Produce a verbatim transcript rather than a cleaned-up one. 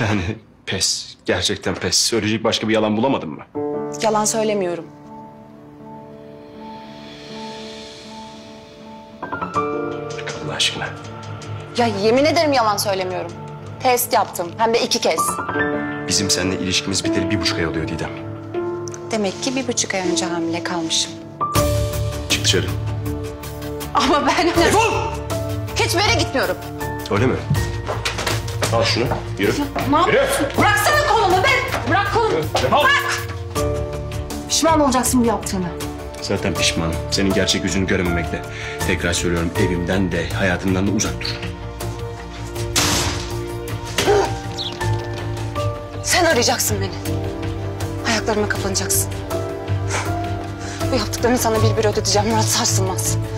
Yani pes, gerçekten pes. Söyleyecek başka bir yalan bulamadın mı? Yalan söylemiyorum. Bırak Allah aşkına. Ya yemin ederim yalan söylemiyorum. Test yaptım, hem de iki kez. Bizim seninle ilişkimiz biteli bir buçuk ay oluyor Didem. Demek ki bir buçuk ay önce hamile kalmışım. Çık dışarı. Ama ben... Defol! Hiçbir yere gitmiyorum. Öyle mi? Al şunu, yürü. Ne yapıyorsun? Bıraksana kolumu ben! Bırak kolumu! Bırak! Pişman olacaksın bu yaptığını. Zaten pişmanım. Senin gerçek yüzünü görememekle. Tekrar söylüyorum, evimden de hayatımdan da uzak dur. Sen arayacaksın beni. Ayaklarıma kapanacaksın. Bu yaptıklarını sana bir bir ödeteceğim. Murat sarsılmaz.